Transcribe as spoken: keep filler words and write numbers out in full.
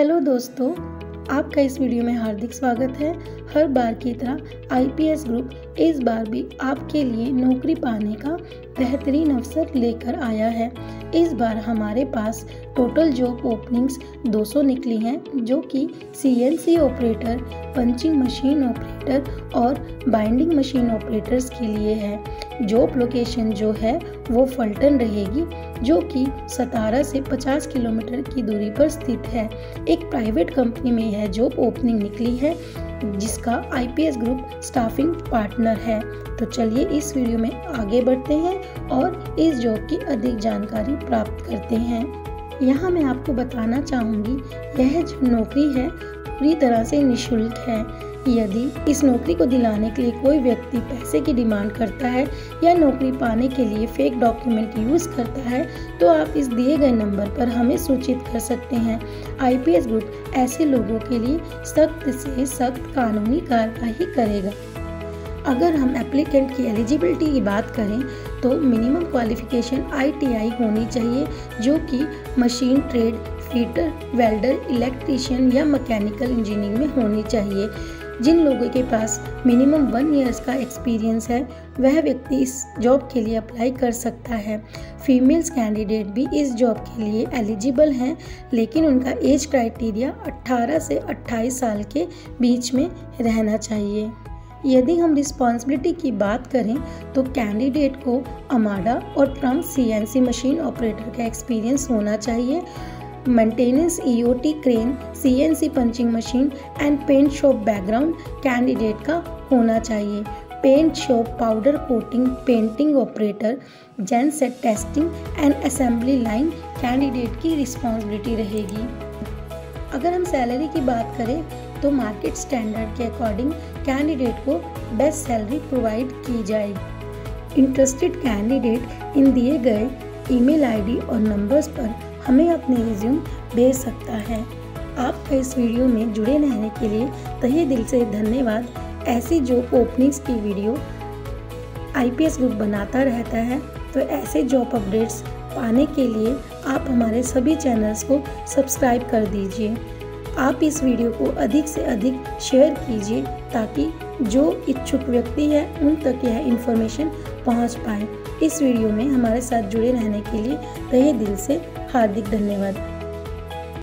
Hello दोस्तों, आपका इस वीडियो में हार्दिक स्वागत है। हर बार की तरह आईपीएस ग्रुप इस बार भी आपके लिए नौकरी पाने का बेहतरीन अवसर लेकर आया है। इस बार हमारे पास टोटल जॉब ओपनिंग्स दो सौ निकली हैं, जो कि CNC operator, punching machine operator और बाइंडिंग मशीन ऑपरेटर्स के लिए है। जॉब लोकेशन जो है वो फलटन रहेगी, जो कि सतारा से पचास किलोमीटर की दूरी पर स्थित है। एक प्राइवेट कंपनी में यह जॉब ओपनिंग निकली है, जिसका आईपीएस ग्रुप स्टाफिंग पार्टनर है। तो चलिए इस वीडियो में आगे बढ़ते हैं और इस जॉब की अधिक जानकारी प्राप्त करते हैं। यहाँ मैं आपको बताना चाहूँगी, यह जो नौकरी है पूरी तरह से निःशुल्क है। यदि इस नौकरी को दिलाने के लिए कोई व्यक्ति पैसे की डिमांड करता है या नौकरी पाने के लिए फेक डॉक्यूमेंट यूज़ करता है, तो आप इस दिए गए नंबर पर हमें सूचित कर सकते हैं। आईपीएस ग्रुप ऐसे लोगों के लिए सख्त से सख्त कानूनी कार्रवाई करेगा। अगर हम एप्लीकेंट की एलिजिबिलिटी की बात करें तो मिनिमम क्वालिफिकेशन आईटीआई होनी चाहिए, जो कि machine trade, fitter, welder, electrician या मैकेनिकल इंजीनियरिंग में होनी चाहिए। जिन लोगों के पास मिनिमम वन ईयर्स का एक्सपीरियंस है, वह व्यक्ति इस जॉब के लिए अप्लाई कर सकता है। फीमेल्स कैंडिडेट भी इस जॉब के लिए एलिजिबल हैं, लेकिन उनका एज क्राइटेरिया अट्ठारह से अट्ठाईस साल के बीच में रहना चाहिए। यदि हम रिस्पॉन्सिबिलिटी की बात करें तो कैंडिडेट को अमाडा और ट्रम्प सीएनसी मशीन ऑपरेटर का एक्सपीरियंस होना चाहिए। Maintenance, EOT, crane, CNC punching machine and paint shop background candidate का होना चाहिए। Paint shop, powder coating, painting operator, genset testing and assembly line candidate की रिस्पॉन्सिबिलिटी रहेगी। अगर हम सैलरी की बात करें तो मार्केट स्टैंडर्ड के अकॉर्डिंग कैंडिडेट को बेस्ट सैलरी प्रोवाइड की जाएगी। इंटरेस्टेड कैंडिडेट इन दिए गए ईमेल आईडी और नंबर्स पर हमें अपने रिज्यूम भेज सकता है। आपका इस वीडियो में जुड़े रहने के लिए तहे दिल से धन्यवाद। ऐसी जॉब ओपनिंग्स की वीडियो आईपीएस ग्रुप बनाता रहता है, तो ऐसे जॉब अपडेट्स पाने के लिए आप हमारे सभी चैनल्स को सब्सक्राइब कर दीजिए। आप इस वीडियो को अधिक से अधिक शेयर कीजिए, ताकि जो इच्छुक व्यक्ति है उन तक यह इन्फॉर्मेशन पहुंच पाए। इस वीडियो में हमारे साथ जुड़े रहने के लिए तहे दिल से हार्दिक धन्यवाद।